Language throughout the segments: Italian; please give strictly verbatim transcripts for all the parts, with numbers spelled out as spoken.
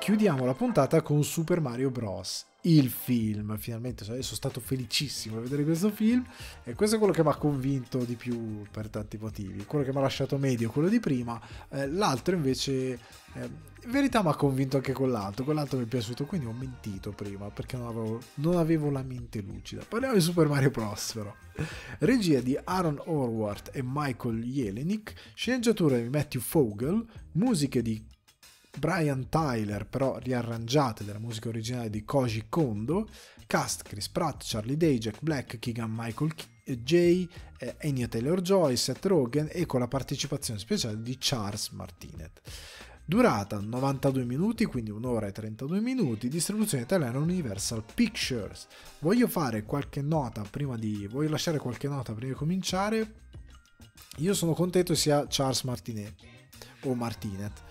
Chiudiamo la puntata con Super Mario Bros. Il film, finalmente sono stato felicissimo a vedere questo film e questo è quello che mi ha convinto di più per tanti motivi, quello che mi ha lasciato medio quello di prima, eh, l'altro invece eh, in verità mi ha convinto anche quell'altro, quell'altro mi è piaciuto, quindi ho mentito prima perché non avevo, non avevo la mente lucida. Parliamo di Super Mario Bros. Però. Regia di Aaron Horvath e Michael Jelenic, sceneggiatura di Matthew Fogel, musiche di Brian Tyler, però riarrangiate della musica originale di Koji Kondo, cast Chris Pratt, Charlie Day, Jack Black, Keegan-Michael J, eh, Anya Taylor-Joy, Seth Rogen e con la partecipazione speciale di Charles Martinet. Durata novantadue minuti, quindi un'ora e trentadue minuti, distribuzione italiana Universal Pictures. Voglio fare qualche nota prima di... voglio lasciare qualche nota prima di cominciare. Io sono contento sia Charles Martinet o Martinet,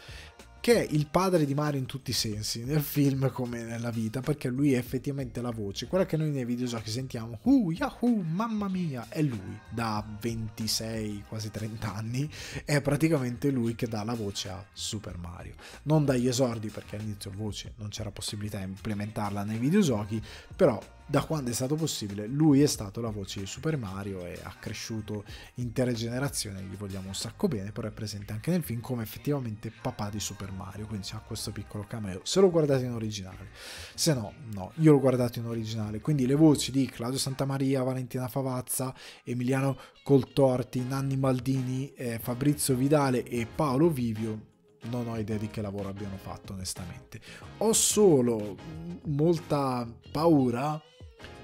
che è il padre di Mario in tutti i sensi, nel film come nella vita, perché lui è effettivamente la voce, quella che noi nei videogiochi sentiamo, uh, yahoo, mamma mia, è lui, da ventisei, quasi trenta anni, è praticamente lui che dà la voce a Super Mario, non dagli esordi, perché all'inizio voce non c'era possibilità di implementarla nei videogiochi, però da quando è stato possibile lui è stato la voce di Super Mario e ha cresciuto intere generazioni, gli vogliamo un sacco bene, però è presente anche nel film come effettivamente papà di Super Mario, quindi ha questo piccolo cameo, se lo guardate in originale, se no, no, io l'ho guardato in originale, quindi le voci di Claudio Santamaria, Valentina Favazza, Emiliano Coltorti, Nanni Maldini, eh, Fabrizio Vidale e Paolo Vivio, non ho idea di che lavoro abbiano fatto onestamente, ho solo molta paura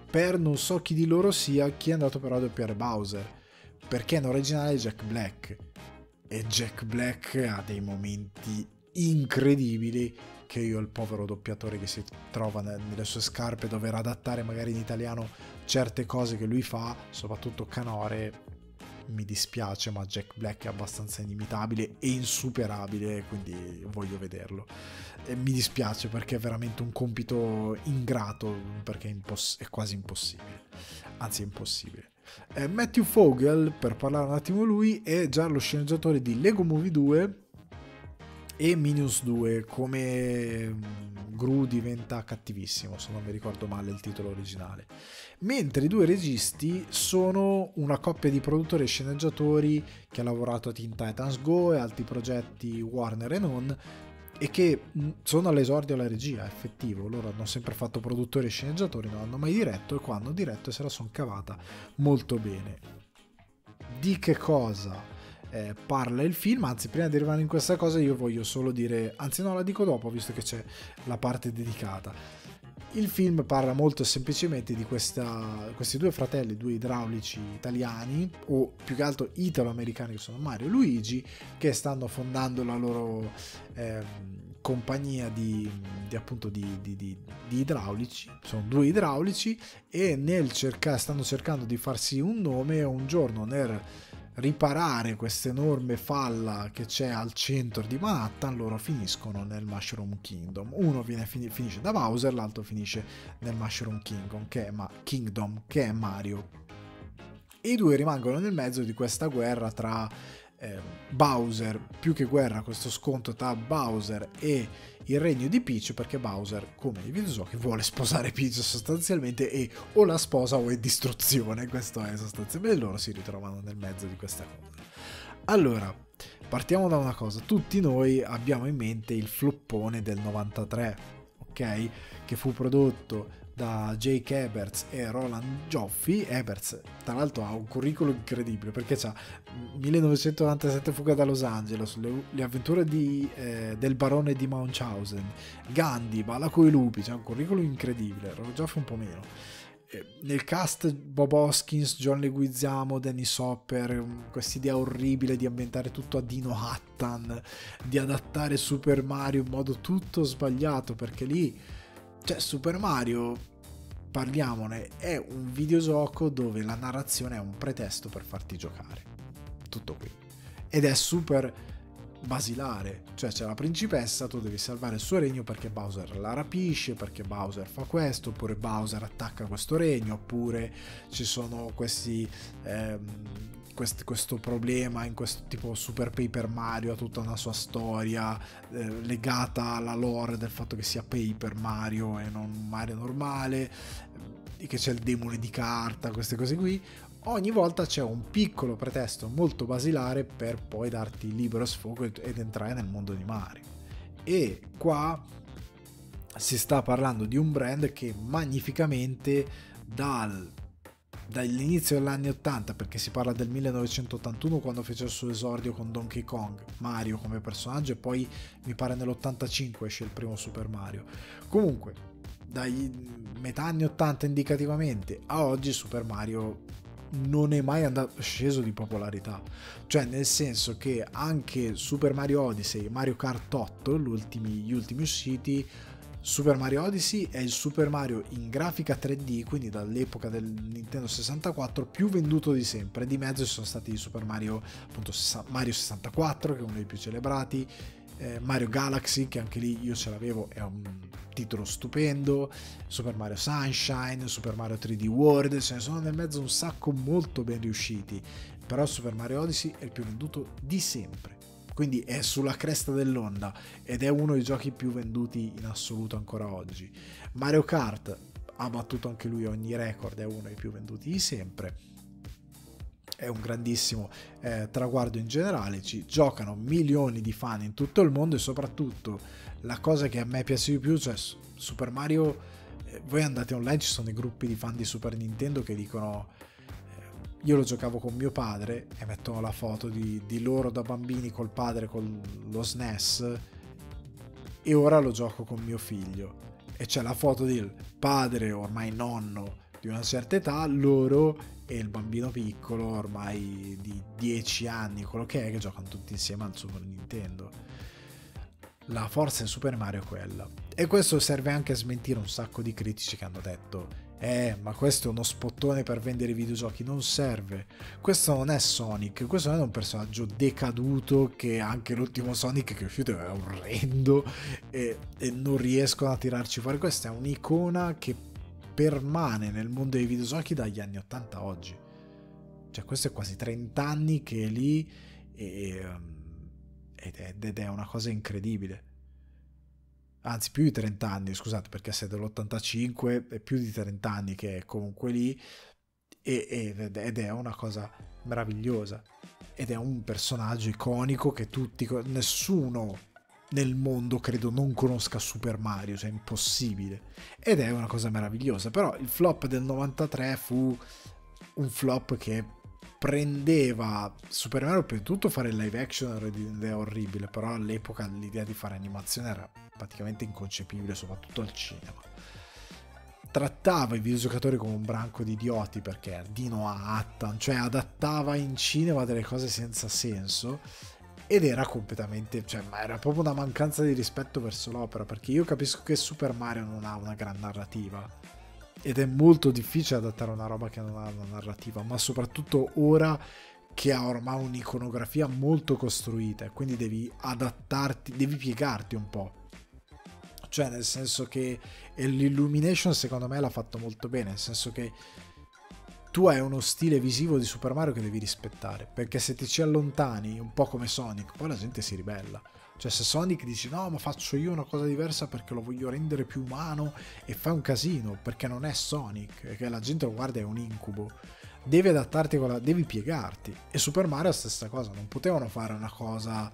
per non so chi di loro sia chi è andato però a doppiare Bowser, perché in originale è Jack Black e Jack Black ha dei momenti incredibili che io, il povero doppiatore che si trova nelle sue scarpe, dover adattare magari in italiano certe cose che lui fa, soprattutto Canore, mi dispiace, ma Jack Black è abbastanza inimitabile e insuperabile, quindi voglio vederlo e mi dispiace perché è veramente un compito ingrato, perché è, è quasi impossibile, anzi è impossibile. eh, Matthew Fogel, per parlare un attimo lui, è già lo sceneggiatore di Lego Movie due e Minions due, come Gru diventa cattivissimo, se non mi ricordo male il titolo originale, mentre i due registi sono una coppia di produttori e sceneggiatori che ha lavorato a Teen Titans Go e altri progetti Warner e non, e che sono all'esordio alla regia, effettivo, loro hanno sempre fatto produttori e sceneggiatori, non hanno mai diretto, e qua hanno diretto e se la sono cavata molto bene. Di che cosa Eh, parla il film? Anzi, prima di arrivare in questa cosa io voglio solo dire, anzi no, la dico dopo visto che c'è la parte dedicata. Il film parla molto semplicemente di questa, questi due fratelli, due idraulici italiani, o più che altro italo-americani, che sono Mario e Luigi, che stanno fondando la loro eh, compagnia di, di appunto di, di, di, di idraulici, sono due idraulici e nel cerca, stanno cercando di farsi un nome, e un giorno nel riparare questa enorme falla che c'è al centro di Manhattan loro finiscono nel Mushroom Kingdom. Uno viene, finisce da Bowser, l'altro finisce nel Mushroom Kingdom che, è Ma Kingdom che è Mario, e i due rimangono nel mezzo di questa guerra tra eh, Bowser, più che guerra questo scontro tra Bowser e il regno di Peach, perché Bowser, come nei videogiochi, vuole sposare Peach sostanzialmente e o la sposa o è distruzione, questo è sostanzialmente, loro si ritrovano nel mezzo di questa cosa. Allora, partiamo da una cosa, tutti noi abbiamo in mente il floppone del novantatré, ok? Che fu prodotto da Jake Eberts e Roland Joffe. Eberts tra l'altro ha un curriculum incredibile perché c'ha millenovecentonovantasette Fuga da Los Angeles, Le, le avventure di, eh, del barone di Munchausen, Gandhi, Balla coi lupi, c'è un curriculum incredibile. Roland Joffe un po' meno. Eh, nel cast Bob Hoskins, John Leguizamo, Dennis Hopper, quest'idea orribile di ambientare tutto a Dinohattan, di adattare Super Mario in modo tutto sbagliato, perché lì, cioè, Super Mario, parliamone, è un videogioco dove la narrazione è un pretesto per farti giocare, tutto qui, ed è super basilare, cioè c'è la principessa, tu devi salvare il suo regno perché Bowser la rapisce, perché Bowser fa questo, oppure Bowser attacca questo regno, oppure ci sono questi ehm, quest, questo problema in questo tipo Super Paper Mario ha tutta una sua storia eh, legata alla lore del fatto che sia Paper Mario e non Mario normale, eh, che c'è il demone di carta, queste cose qui. Ogni volta c'è un piccolo pretesto molto basilare per poi darti libero sfogo ed entrare nel mondo di Mario. E qua si sta parlando di un brand che magnificamente dal, dall'inizio degli anni ottanta, perché si parla del millenovecentottantuno quando fece il suo esordio con Donkey Kong, Mario come personaggio, e poi mi pare nell'ottantacinque esce il primo Super Mario. Comunque, dai metà anni ottanta indicativamente a oggi Super Mario non è mai andato, sceso di popolarità, cioè nel senso che anche Super Mario Odyssey, Mario Kart otto, gli ultimi, gli ultimi usciti, Super Mario Odyssey è il Super Mario in grafica tre D, quindi dall'epoca del Nintendo sessantaquattro, più venduto di sempre. Di mezzo ci sono stati Super Mario, appunto, Mario sessantaquattro, che è uno dei più celebrati, eh, Mario Galaxy, che anche lì io ce l'avevo, è un titolo stupendo, Super Mario Sunshine, Super Mario tre D World, ce ne sono nel mezzo un sacco molto ben riusciti, però Super Mario Odyssey è il più venduto di sempre, quindi è sulla cresta dell'onda ed è uno dei giochi più venduti in assoluto ancora oggi. Mario Kart ha battuto anche lui ogni record, è uno dei più venduti di sempre, è un grandissimo eh, traguardo in generale, ci giocano milioni di fan in tutto il mondo. E soprattutto la cosa che a me piace di più, cioè Super Mario, eh, voi andate online, ci sono i gruppi di fan di Super Nintendo che dicono eh, io lo giocavo con mio padre, e mettono la foto di, di loro da bambini col padre con lo S N E S, e ora lo gioco con mio figlio, e c'è la foto del padre ormai nonno di una certa età, loro, e il bambino piccolo ormai di dieci anni, quello che è, che giocano tutti insieme al Super Nintendo. La forza di Super Mario è quella, e questo serve anche a smentire un sacco di critici che hanno detto eh ma questo è uno spottone per vendere i videogiochi. Non serve, questo non è Sonic, questo non è un personaggio decaduto, che anche l'ultimo Sonic che è uscito è orrendo e, e non riescono a tirarci fuori. Questa è un'icona che permane nel mondo dei videogiochi dagli anni ottanta a oggi, cioè questo è quasi trent'anni che è lì, e, ed, è, ed è una cosa incredibile, anzi più di trent'anni, scusate, perché se è dell'ottantacinque è più di trent'anni che è comunque lì, e, ed, ed è una cosa meravigliosa, ed è un personaggio iconico che tutti, nessuno nel mondo credo non conosca Super Mario, cioè è impossibile, ed è una cosa meravigliosa. Però il flop del novantatré fu un flop che prendeva Super Mario, per tutto fare il live action è orribile, però all'epoca l'idea di fare animazione era praticamente inconcepibile, soprattutto al cinema. Trattava i videogiocatori come un branco di idioti, perché Dinohattan, cioè adattava in cinema delle cose senza senso, ed era completamente, cioè, ma era proprio una mancanza di rispetto verso l'opera, perché io capisco che Super Mario non ha una gran narrativa ed è molto difficile adattare una roba che non ha una narrativa, ma soprattutto ora che ha ormai un'iconografia molto costruita, e quindi devi adattarti, devi piegarti un po', cioè nel senso che l'Illumination secondo me l'ha fatto molto bene, nel senso che tu hai uno stile visivo di Super Mario che devi rispettare, perché se ti ci allontani, un po' come Sonic, poi la gente si ribella. Cioè se Sonic dici no, ma faccio io una cosa diversa perché lo voglio rendere più umano, e fai un casino, perché non è Sonic, che la gente lo guarda, è un incubo. Devi adattarti, con la... devi piegarti. E Super Mario è la stessa cosa, non potevano fare una cosa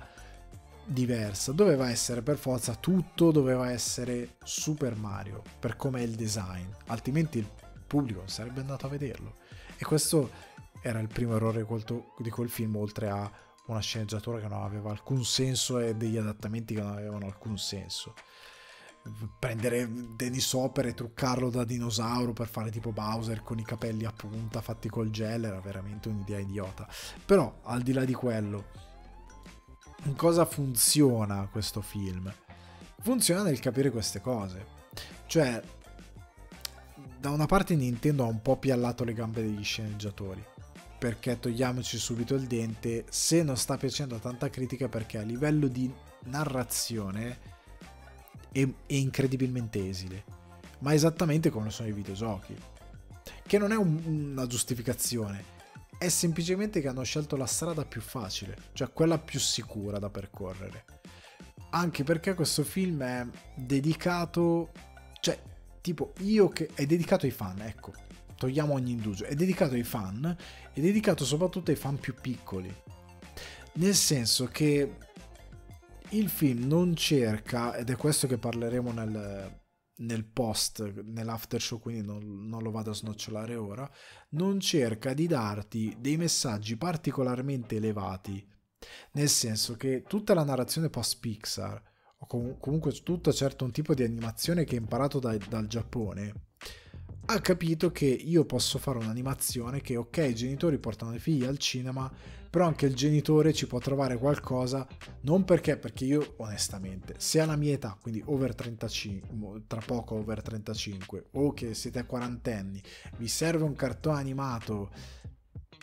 diversa, doveva essere per forza tutto, doveva essere Super Mario, per come è il design, altrimenti il pubblico non sarebbe andato a vederlo. E questo era il primo errore di quel film, oltre a una sceneggiatura che non aveva alcun senso e degli adattamenti che non avevano alcun senso. Prendere Dennis Hopper e truccarlo da dinosauro per fare tipo Bowser con i capelli a punta fatti col gel era veramente un'idea idiota. Però al di là di quello, in cosa funziona questo film? Funziona nel capire queste cose, cioè da una parte Nintendo ha un po' piallato le gambe degli sceneggiatori, perché togliamoci subito il dente, se non sta piacendo a tanta critica, perché a livello di narrazione è, è incredibilmente esile, ma esattamente come lo sono i videogiochi, che non è un, una giustificazione, è semplicemente che hanno scelto la strada più facile, cioè quella più sicura da percorrere, anche perché questo film è dedicato, cioè tipo io che è dedicato ai fan, ecco, togliamo ogni indugio, è dedicato ai fan, è dedicato soprattutto ai fan più piccoli, nel senso che il film non cerca, ed è questo che parleremo nel, nel post, nell'after show, quindi non, non lo vado a snocciolare ora, non cerca di darti dei messaggi particolarmente elevati, nel senso che tutta la narrazione post Pixar, o com comunque tutto certo un tipo di animazione che è imparato da, dal Giappone, ha capito che io posso fare un'animazione che, ok, i genitori portano i figli al cinema, però anche il genitore ci può trovare qualcosa, non perché, perché io onestamente, se alla mia età, quindi over trentacinque, tra poco over trentacinque, o che siete quarantenni, vi serve un cartone animato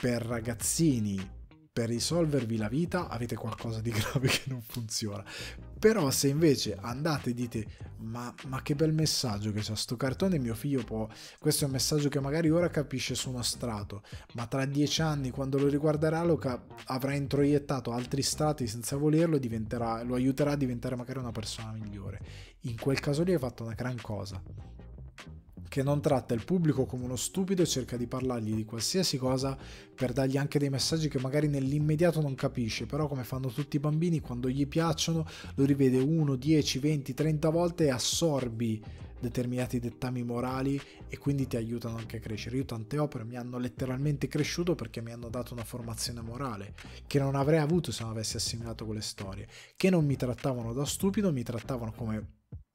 per ragazzini per risolvervi la vita, avete qualcosa di grave che non funziona. Però se invece andate e dite ma, ma che bel messaggio che c'ha sto cartone, mio figlio può, questo è un messaggio che magari ora capisce su uno strato, ma tra dieci anni quando lo riguarderà lo avrà introiettato altri strati senza volerlo e diventerà, lo aiuterà a diventare magari una persona migliore. In quel caso lì hai fatto una gran cosa, che non tratta il pubblico come uno stupido e cerca di parlargli di qualsiasi cosa per dargli anche dei messaggi che magari nell'immediato non capisce, però come fanno tutti i bambini, quando gli piacciono lo rivede uno, dieci, venti, trenta volte e assorbi determinati dettami morali e quindi ti aiutano anche a crescere. Io tante opere mi hanno letteralmente cresciuto perché mi hanno dato una formazione morale che non avrei avuto se non avessi assimilato quelle storie, che non mi trattavano da stupido, mi trattavano come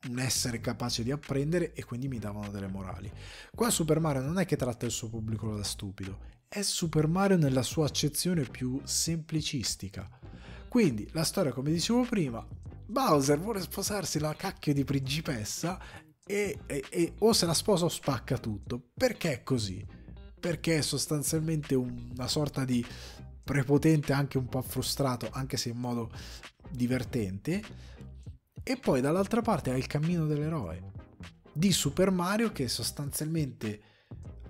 un essere capace di apprendere e quindi mi davano delle morali. Qua Super Mario non è che tratta il suo pubblico da stupido, è Super Mario nella sua accezione più semplicistica. Quindi la storia, come dicevo prima, Bowser vuole sposarsi la cacchio di principessa e, e, e o se la sposa o spacca tutto. Perché è così? Perché è sostanzialmente una sorta di prepotente, anche un po' frustrato, anche se in modo divertente. E poi dall'altra parte ha il cammino dell'eroe di Super Mario, che sostanzialmente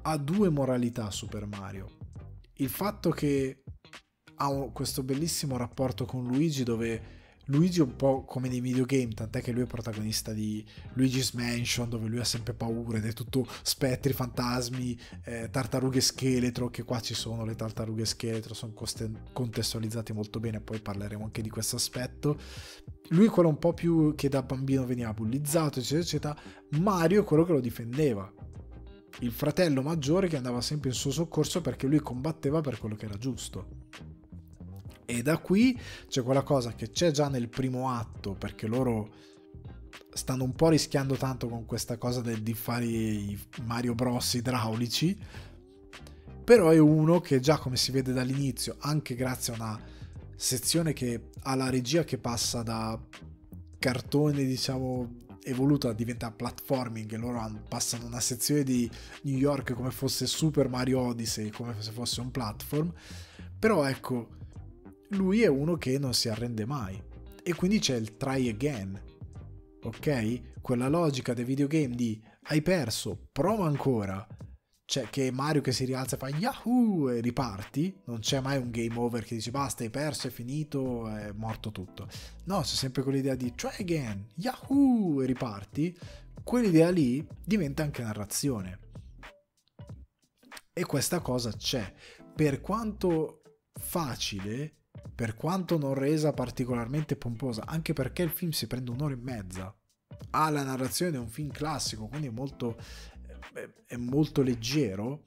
ha due moralità. Super Mario, il fatto che ha questo bellissimo rapporto con Luigi, dove Luigi è un po' come nei videogame, tant'è che lui è protagonista di Luigi's Mansion, dove lui ha sempre paura ed è tutto spettri, fantasmi, eh, tartarughe scheletro, che qua ci sono le tartarughe scheletro, sono contestualizzati molto bene, poi parleremo anche di questo aspetto. Lui è quello un po' più che da bambino veniva bullizzato, eccetera, eccetera. Mario è quello che lo difendeva, il fratello maggiore che andava sempre in suo soccorso perché lui combatteva per quello che era giusto. E da qui c'è quella cosa che c'è già nel primo atto, perché loro stanno un po' rischiando tanto con questa cosa del, di fare i Mario Bros idraulici, però è uno che già, come si vede dall'inizio, anche grazie a una sezione che ha la regia che passa da cartone, diciamo, evoluta, diventa platforming, e loro passano una sezione di New York come fosse Super Mario Odyssey, come se fosse un platform, però ecco, lui è uno che non si arrende mai, e quindi c'è il try again, ok? Quella logica dei videogame di hai perso, prova ancora, cioè che Mario che si rialza e fa yahoo e riparti, non c'è mai un game over che dice basta, hai perso, è finito, è morto tutto, no, c'è sempre quell'idea di try again, yahoo e riparti. Quell'idea lì diventa anche narrazione, e questa cosa c'è, per quanto facile, per quanto non resa particolarmente pomposa, anche perché il film si prende un'ora e mezza, ha la narrazione, è un film classico, quindi è molto, è molto leggero.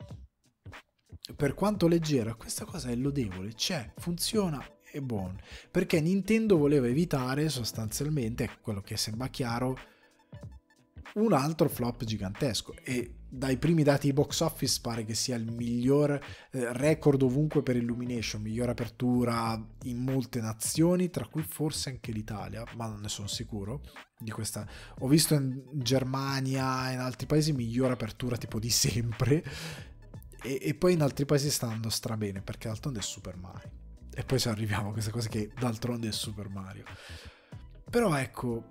Per quanto leggera, questa cosa è lodevole, c'è, funziona, è buono, perché Nintendo voleva evitare sostanzialmente, quello che sembra chiaro, un altro flop gigantesco, e dai primi dati di box office pare che sia il miglior record ovunque per Illumination, miglior apertura in molte nazioni, tra cui forse anche l'Italia, ma non ne sono sicuro di questa. Ho visto in Germania e in altri paesi miglior apertura tipo di sempre, e, e poi in altri paesi sta andando strabene, perché d'altronde è Super Mario, e poi ci arriviamo a questa cosa che d'altronde è Super Mario. Però ecco,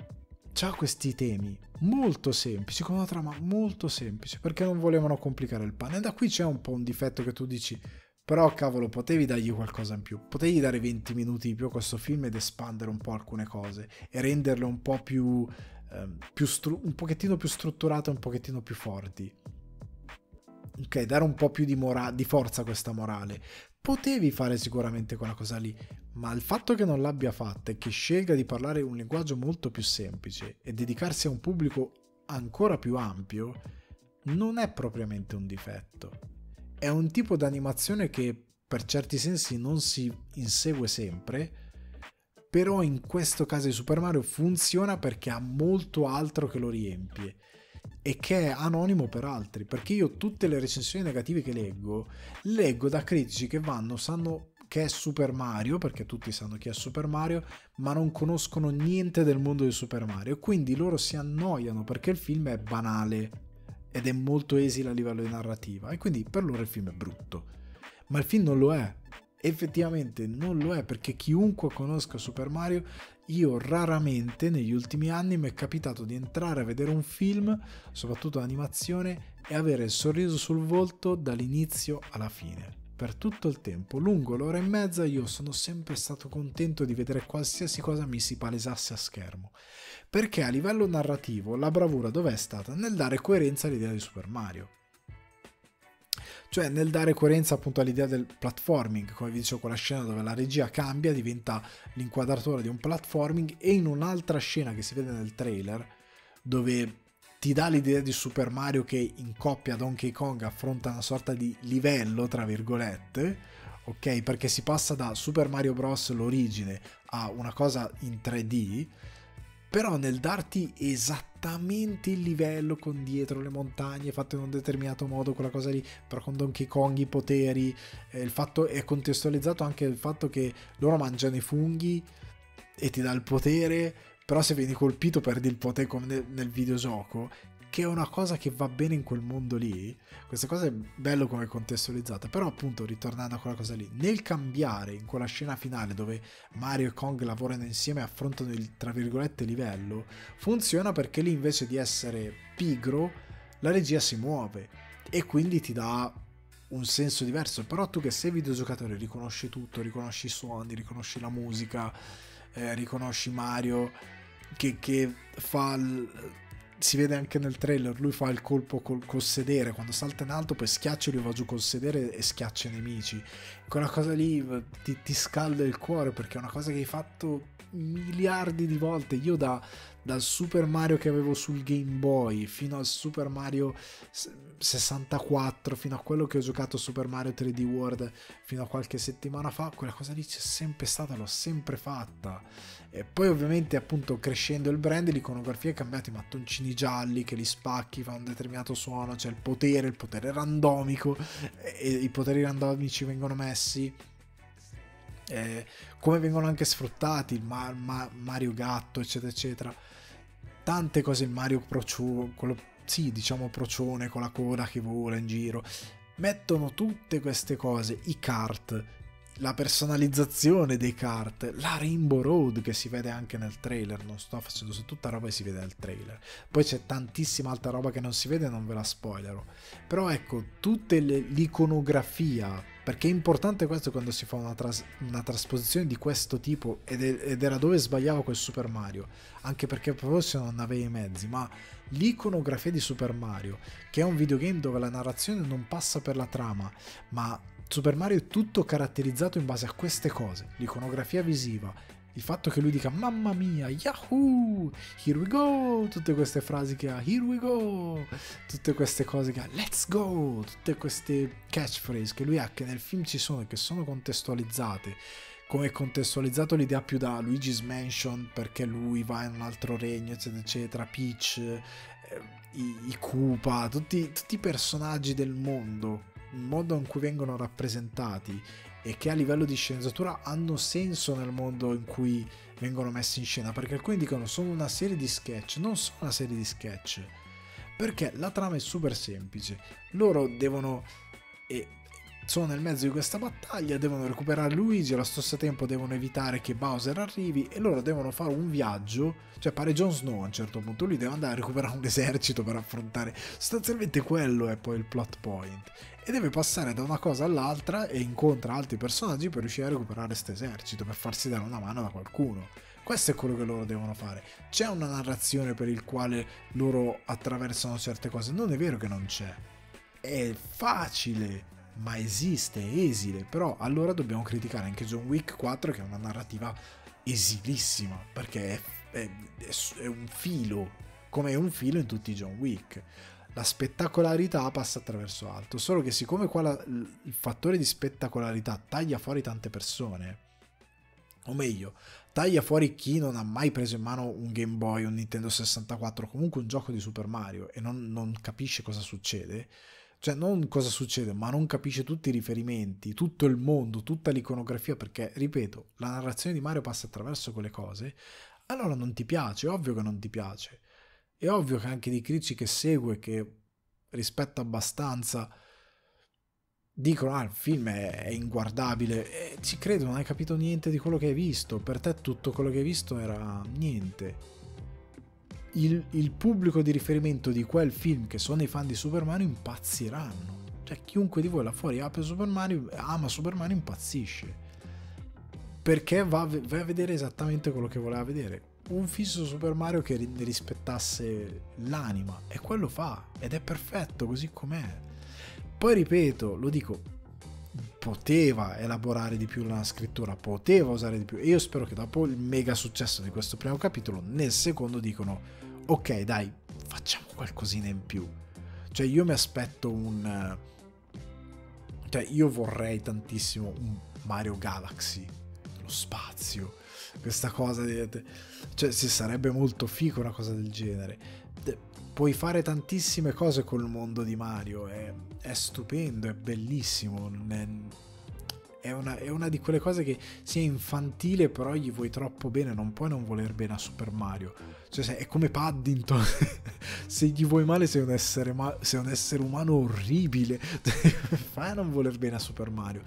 c'ha questi temi molto semplici, con una trama molto semplice, perché non volevano complicare il pane, e da qui c'è un po' un difetto che tu dici Però cavolo, potevi dargli qualcosa in più, potevi dare venti minuti in più a questo film ed espandere un po' alcune cose e renderlo un po' più, eh, più un pochettino più strutturato e un pochettino più forti. Ok, dare un po' più di, di forza a questa morale. Potevi fare sicuramente quella cosa lì, ma il fatto che non l'abbia fatta e che scelga di parlare un linguaggio molto più semplice e dedicarsi a un pubblico ancora più ampio non è propriamente un difetto. È un tipo di animazione che per certi sensi non si insegue sempre, però in questo caso di Super Mario funziona perché ha molto altro che lo riempie e che è anonimo per altri, perché io tutte le recensioni negative che leggo, leggo da critici che vanno, sanno che è Super Mario, perché tutti sanno chi è Super Mario, ma non conoscono niente del mondo di Super Mario, quindi loro si annoiano perché il film è banale ed è molto esile a livello di narrativa e quindi per loro il film è brutto. Ma il film non lo è, effettivamente non lo è, perché chiunque conosca Super Mario, io raramente negli ultimi anni mi è capitato di entrare a vedere un film, soprattutto animazione, e avere il sorriso sul volto dall'inizio alla fine. Per tutto il tempo, lungo l'ora e mezza, io sono sempre stato contento di vedere qualsiasi cosa mi si palesasse a schermo, perché a livello narrativo la bravura dov'è stata? Nel dare coerenza all'idea di Super Mario, cioè nel dare coerenza appunto all'idea del platforming, come vi dicevo, quella scena dove la regia cambia, diventa l'inquadratura di un platforming, e in un'altra scena che si vede nel trailer dove ti dà l'idea di Super Mario che in coppia Donkey Kong affronta una sorta di livello, tra virgolette, ok? Perché si passa da Super Mario Bros. L'origine a una cosa in tre D, però nel darti esattamente il livello con dietro le montagne, fatto in un determinato modo, quella cosa lì, però con Donkey Kong, i poteri, eh, il fatto è contestualizzato anche il fatto che loro mangiano i funghi e ti dà il potere, però se vieni colpito perdi il potere come nel videogioco, che è una cosa che va bene in quel mondo lì. Questa cosa è bello come è contestualizzata, però appunto ritornando a quella cosa lì, nel cambiare in quella scena finale dove Mario e Kong lavorano insieme e affrontano il tra virgolette livello, funziona perché lì invece di essere pigro la regia si muove e quindi ti dà un senso diverso. Però tu che sei videogiocatore riconosci tutto, riconosci i suoni, riconosci la musica, Eh, riconosci Mario che, che fa il, si vede anche nel trailer, lui fa il colpo col, col sedere, quando salta in alto poi schiaccia e lui va giù col sedere e schiaccia i nemici. Quella cosa lì ti, ti scalda il cuore perché è una cosa che hai fatto miliardi di volte. Io da, dal Super Mario che avevo sul Game Boy fino al Super Mario sessantaquattro, fino a quello che ho giocato Super Mario tre D World fino a qualche settimana fa, quella cosa lì c'è sempre stata, l'ho sempre fatta. E poi ovviamente appunto crescendo il brand, l'iconografia è cambiata, i mattoncini gialli che li spacchi, fa un determinato suono, c'è il potere, il potere randomico, e i poteri randomici vengono messi. Eh, come vengono anche sfruttati il ma ma Mario gatto, eccetera eccetera, tante cose, il Mario procione, quello, sì, diciamo procione con la coda che vola in giro, mettono tutte queste cose, i kart, la personalizzazione dei kart, la Rainbow Road che si vede anche nel trailer, non sto facendo su tutta roba che si vede nel trailer, poi c'è tantissima altra roba che non si vede, non ve la spoilerò, però ecco, tutte l'iconografia, perché è importante questo quando si fa una, tras una trasposizione di questo tipo, ed, ed era dove sbagliavo quel Super Mario, anche perché forse non avevi i mezzi, ma l'iconografia di Super Mario, che è un videogame dove la narrazione non passa per la trama, ma Super Mario è tutto caratterizzato in base a queste cose, l'iconografia visiva, il fatto che lui dica mamma mia, yahoo, here we go, tutte queste frasi che ha, here we go, tutte queste cose che ha, let's go, tutte queste catchphrase che lui ha, che nel film ci sono e che sono contestualizzate, come è contestualizzato l'idea più da Luigi's Mansion, perché lui va in un altro regno, eccetera eccetera, Peach, eh, i, i Koopa, tutti, tutti i personaggi del mondo, il modo in cui vengono rappresentati e che a livello di sceneggiatura hanno senso nel mondo in cui vengono messi in scena, perché alcuni dicono sono una serie di sketch, non sono una serie di sketch, perché la trama è super semplice, loro devono eh, sono nel mezzo di questa battaglia, devono recuperare Luigi, allo stesso tempo devono evitare che Bowser arrivi e loro devono fare un viaggio, cioè pare Jon Snow a un certo punto, lui deve andare a recuperare un esercito per affrontare, sostanzialmente quello è poi il plot point, e deve passare da una cosa all'altra e incontra altri personaggi per riuscire a recuperare questo esercito, per farsi dare una mano da qualcuno. Questo è quello che loro devono fare. C'è una narrazione per il quale loro attraversano certe cose, non è vero che non c'è, è facile, ma esiste, esile. Però allora dobbiamo criticare anche John Wick quattro, che è una narrativa esilissima, perché è, è, è un filo, come è un filo in tutti i John Wick. La spettacolarità passa attraverso altro, solo che siccome qua la, il fattore di spettacolarità taglia fuori tante persone, o meglio, taglia fuori chi non ha mai preso in mano un Game Boy, un Nintendo sessantaquattro, comunque un gioco di Super Mario, e non, non capisce cosa succede, cioè non cosa succede, ma non capisce tutti i riferimenti, tutto il mondo, tutta l'iconografia, perché, ripeto, la narrazione di Mario passa attraverso quelle cose, allora non ti piace, è ovvio che non ti piace. È ovvio che anche dei critici che segue, che rispetto abbastanza, dicono ah, il film è, è inguardabile, e ci credo, non hai capito niente di quello che hai visto, per te tutto quello che hai visto era niente. Il, il pubblico di riferimento di quel film, che sono i fan di Super Mario, impazziranno. Cioè chiunque di voi là fuori apre Super Mario, ama Super Mario, impazzisce, perché va, va a vedere esattamente quello che voleva vedere, un fisso Super Mario che ne rispettasse l'anima, e quello fa, ed è perfetto così com'è. Poi ripeto, lo dico, poteva elaborare di più la scrittura, poteva usare di più, e io spero che dopo il mega successo di questo primo capitolo, nel secondo dicono ok dai, facciamo qualcosina in più. Cioè io mi aspetto un, cioè io vorrei tantissimo un Mario Galaxy, lo spazio, questa cosa, cioè si sarebbe molto figo una cosa del genere. Puoi fare tantissime cose col mondo di Mario, è, è stupendo, è bellissimo, è una, è una di quelle cose che sia infantile però gli vuoi troppo bene, non puoi non voler bene a Super Mario, cioè è come Paddington se gli vuoi male sei un essere, sei un essere umano orribile fai a non voler bene a Super Mario,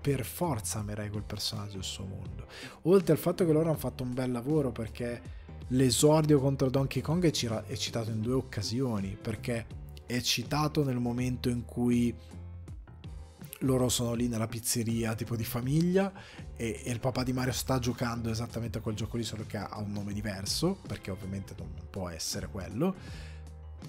per forza amerai quel personaggio e il suo mondo. Oltre al fatto che loro hanno fatto un bel lavoro, perché l'esordio contro Donkey Kong è citato in due occasioni, perché è citato nel momento in cui loro sono lì nella pizzeria tipo di famiglia e, e il papà di Mario sta giocando esattamente a quel gioco lì, solo che ha un nome diverso, perché ovviamente non può essere quello,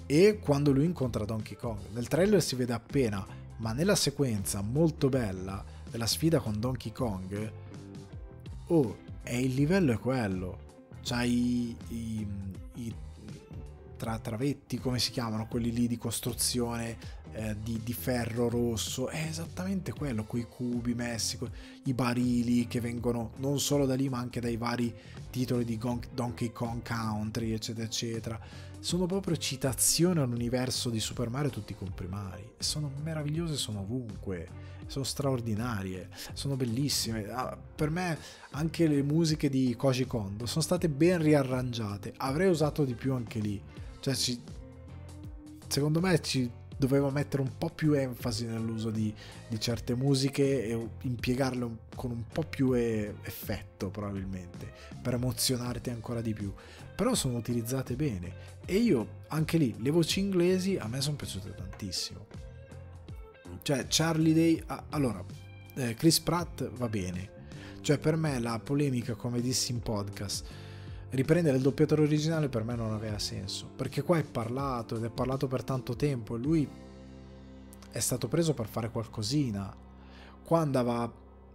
e quando lui incontra Donkey Kong. Nel trailer si vede appena, ma nella sequenza molto bella della sfida con Donkey Kong, oh, è il livello è quello, c'ha i, i, i tra, travetti, come si chiamano quelli lì di costruzione, eh, di, di ferro rosso, è esattamente quello, quei cubi messi, i barili che vengono non solo da lì ma anche dai vari titoli di Donkey Kong Country eccetera eccetera, sono proprio citazioni all'universo di Super Mario tutti comprimari, sono meravigliose, sono ovunque, sono straordinarie, sono bellissime. Per me anche le musiche di Koji Kondo sono state ben riarrangiate, avrei usato di più anche lì, cioè ci, secondo me ci doveva mettere un po' più enfasi nell'uso di, di certe musiche e impiegarle un, con un po' più e, effetto probabilmente, per emozionarti ancora di più, però sono utilizzate bene, e io anche lì le voci inglesi a me sono piaciute tantissimo, cioè Charlie Day, ah, allora eh, Chris Pratt va bene, cioè per me la polemica, come dissi in podcast, riprendere il doppiatore originale per me non aveva senso, perché qua è parlato ed è parlato per tanto tempo e lui è stato preso per fare qualcosina, qua andava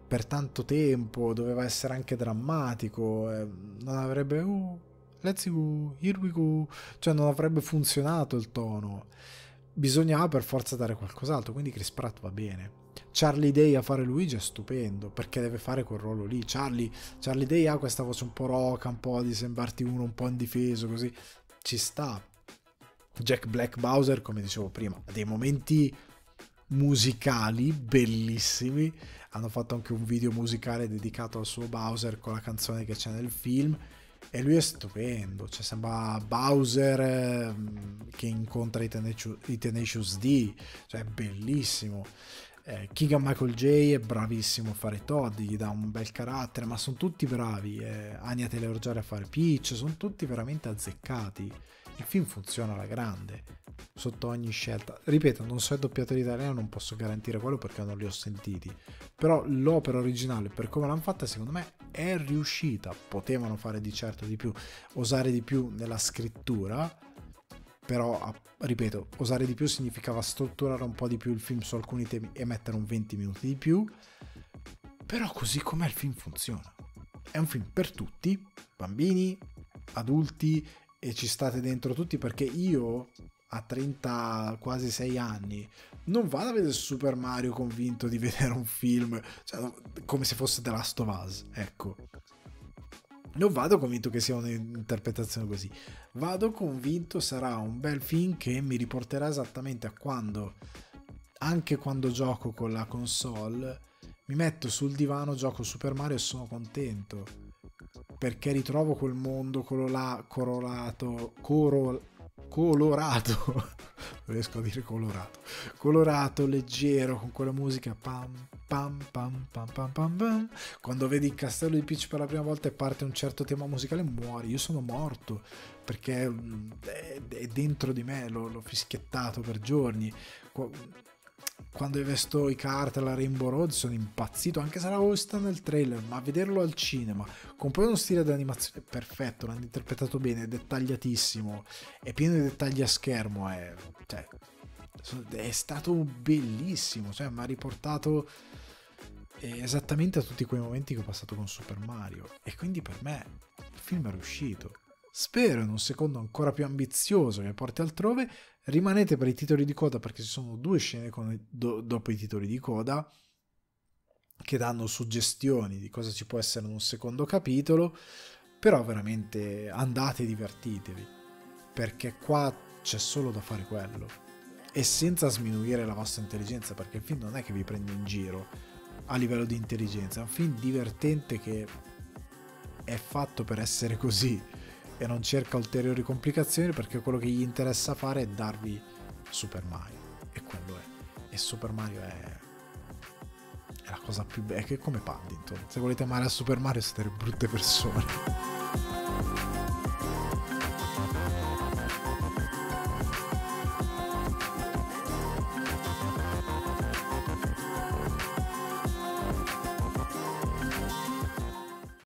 per tanto tempo, doveva essere anche drammatico, eh, non avrebbe oh, let's go, here we go, cioè non avrebbe funzionato il tono, bisognava per forza dare qualcos'altro, quindi Chris Pratt va bene. Charlie Day a fare Luigi è stupendo, perché deve fare quel ruolo lì. Charlie, Charlie Day ha questa voce un po' roca, un po' di sembrarti uno un po' indifeso, così ci sta. Jack Black Bowser, come dicevo prima, ha dei momenti musicali bellissimi, hanno fatto anche un video musicale dedicato al suo Bowser con la canzone che c'è nel film, e lui è stupendo, cioè sembra Bowser eh, che incontra i Tenacious, i Tenacious D, cioè è bellissimo. eh, Keegan-Michael J è bravissimo a fare Todd, gli dà un bel carattere, ma sono tutti bravi, eh, Anya Taylor-Joy a fare Peach, sono tutti veramente azzeccati, il film funziona alla grande sotto ogni scelta. Ripeto, non so il doppiatore italiano, non posso garantire quello perché non li ho sentiti, però l'opera originale per come l'hanno fatta secondo me è riuscita. Potevano fare di certo di più, osare di più nella scrittura, però ripeto, osare di più significava strutturare un po' di più il film su alcuni temi e mettere un venti minuti di più, però così com'è il film funziona, è un film per tutti, bambini, adulti, e ci state dentro tutti, perché io a trenta quasi sei anni non vado a vedere Super Mario convinto di vedere un film, cioè, come se fosse The Last of Us, ecco, non vado convinto che sia un'interpretazione così, vado convinto sarà un bel film che mi riporterà esattamente a quando, anche quando gioco con la console, mi metto sul divano, gioco Super Mario e sono contento perché ritrovo quel mondo colola, colorato coro, colorato non riesco a dire colorato colorato, leggero, con quella musica pam pam pam pam pam pam pam. Quando vedi il castello di Peach per la prima volta e parte un certo tema musicale, muori, io sono morto perché è, è dentro di me, l'ho fischiettato per giorni. Quando vesto i cart alla Rainbow Road sono impazzito, anche se l'avevo visto nel trailer, ma vederlo al cinema con poi uno stile di animazione perfetto, l'hanno interpretato bene, è dettagliatissimo, è pieno di dettagli a schermo, è, cioè, è stato bellissimo, cioè, mi ha riportato esattamente a tutti quei momenti che ho passato con Super Mario, e quindi per me il film è riuscito. Spero in un secondo ancora più ambizioso che porti altrove. Rimanete per i titoli di coda, perché ci sono due scene con, do, dopo i titoli di coda che danno suggestioni di cosa ci può essere in un secondo capitolo, però veramente andate e divertitevi, perché qua c'è solo da fare quello, e senza sminuire la vostra intelligenza, perché il film non è che vi prende in giro a livello di intelligenza, è un film divertente che è fatto per essere così e non cerca ulteriori complicazioni, perché quello che gli interessa fare è darvi Super Mario, e quello è, e Super Mario è, è la cosa più bella, che è come Paddington, se volete amare a Super Mario siete brutte persone.